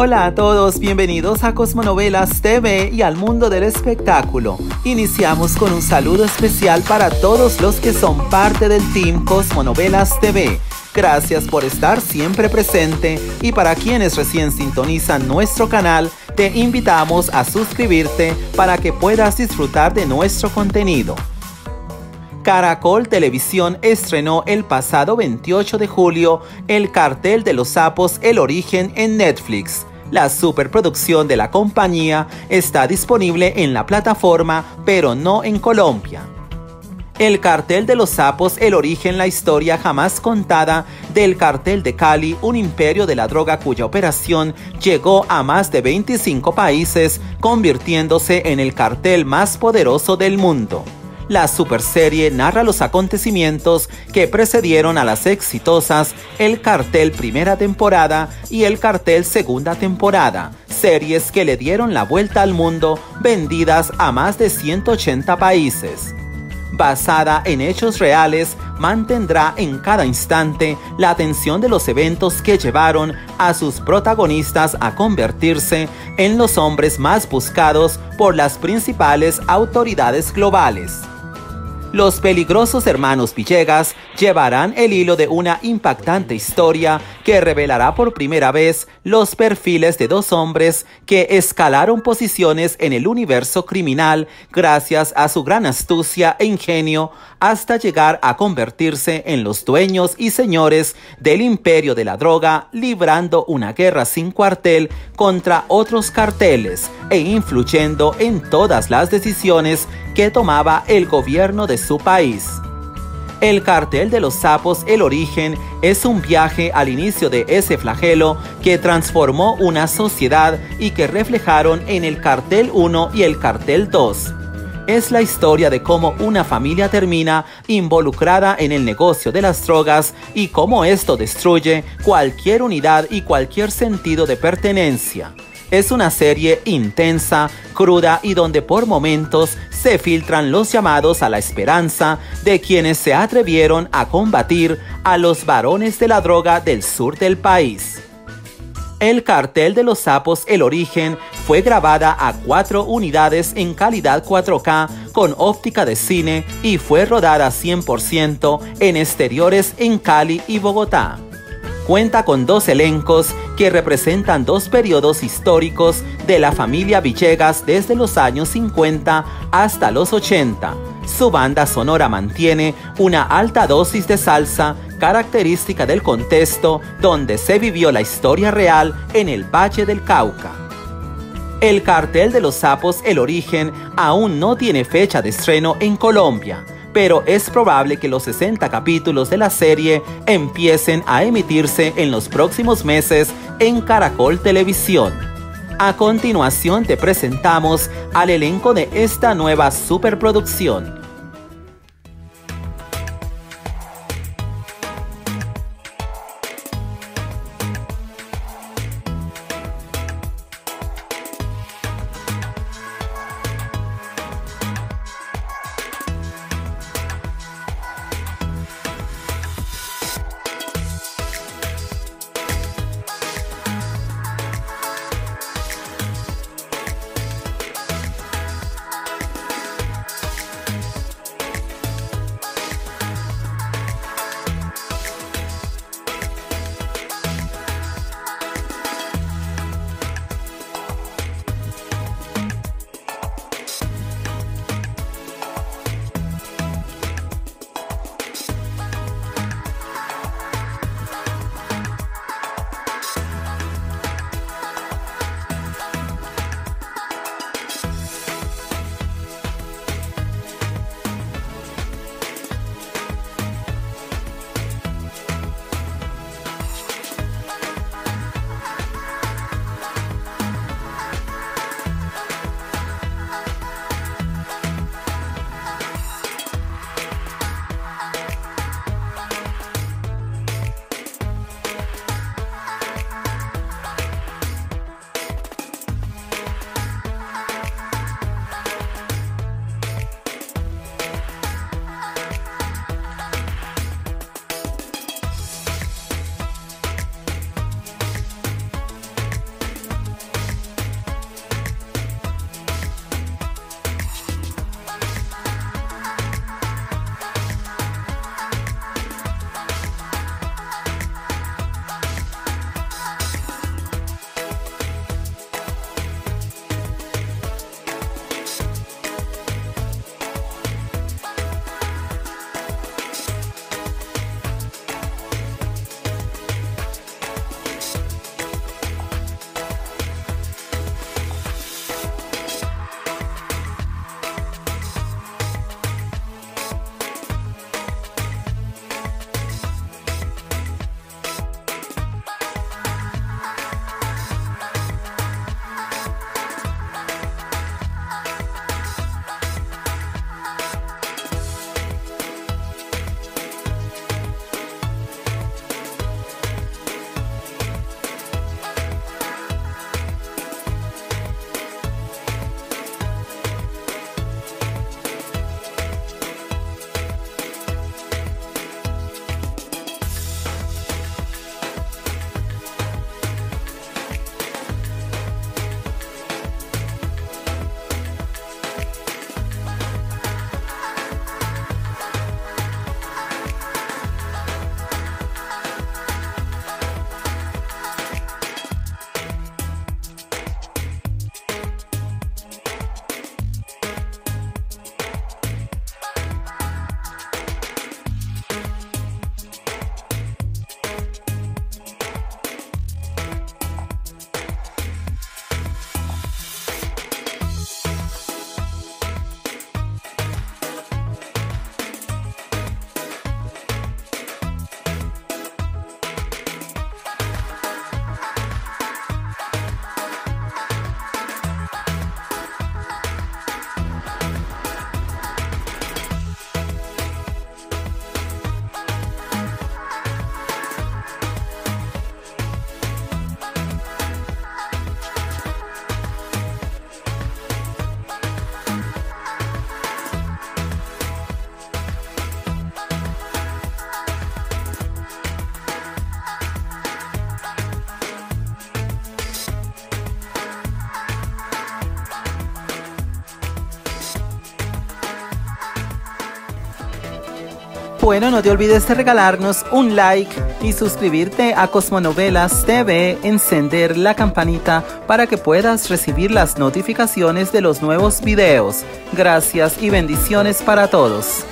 Hola a todos, bienvenidos a Cosmonovelas TV y al mundo del espectáculo. Iniciamos con un saludo especial para todos los que son parte del team Cosmonovelas TV. Gracias por estar siempre presente y para quienes recién sintonizan nuestro canal, te invitamos a suscribirte para que puedas disfrutar de nuestro contenido. Caracol Televisión estrenó el pasado 28 de julio El Cartel de los Sapos El Origen en Netflix. La superproducción de la compañía está disponible en la plataforma, pero no en Colombia. El Cartel de los Sapos El Origen, la historia jamás contada del cartel de Cali, un imperio de la droga cuya operación llegó a más de 25 países, convirtiéndose en el cartel más poderoso del mundo. La superserie narra los acontecimientos que precedieron a las exitosas El Cartel Primera Temporada y El Cartel Segunda Temporada, series que le dieron la vuelta al mundo, vendidas a más de 180 países. Basada en hechos reales, mantendrá en cada instante la atención de los eventos que llevaron a sus protagonistas a convertirse en los hombres más buscados por las principales autoridades globales. Los peligrosos hermanos Villegas llevarán el hilo de una impactante historia que revelará por primera vez los perfiles de dos hombres que escalaron posiciones en el universo criminal gracias a su gran astucia e ingenio hasta llegar a convertirse en los dueños y señores del imperio de la droga, librando una guerra sin cuartel contra otros carteles e influyendo en todas las decisiones que tomaba el gobierno de su país. El Cartel de los Sapos El Origen es un viaje al inicio de ese flagelo que transformó una sociedad y que reflejaron en el Cartel 1 y el Cartel 2. Es la historia de cómo una familia termina involucrada en el negocio de las drogas y cómo esto destruye cualquier unidad y cualquier sentido de pertenencia. Es una serie intensa, cruda y donde por momentos se filtran los llamados a la esperanza de quienes se atrevieron a combatir a los varones de la droga del sur del país. El Cartel de los Sapos El Origen fue grabada a 4 unidades en calidad 4K con óptica de cine y fue rodada 100% en exteriores en Cali y Bogotá. Cuenta con 2 elencos que representan 2 periodos históricos de la familia Villegas desde los años 50 hasta los 80. Su banda sonora mantiene una alta dosis de salsa, característica del contexto donde se vivió la historia real en el Valle del Cauca. El Cartel de los Sapos El Origen aún no tiene fecha de estreno en Colombia, pero es probable que los 60 capítulos de la serie empiecen a emitirse en los próximos meses en Caracol Televisión. A continuación te presentamos al elenco de esta nueva superproducción. Bueno, no te olvides de regalarnos un like y suscribirte a Cosmonovelas TV, encender la campanita para que puedas recibir las notificaciones de los nuevos videos. Gracias y bendiciones para todos.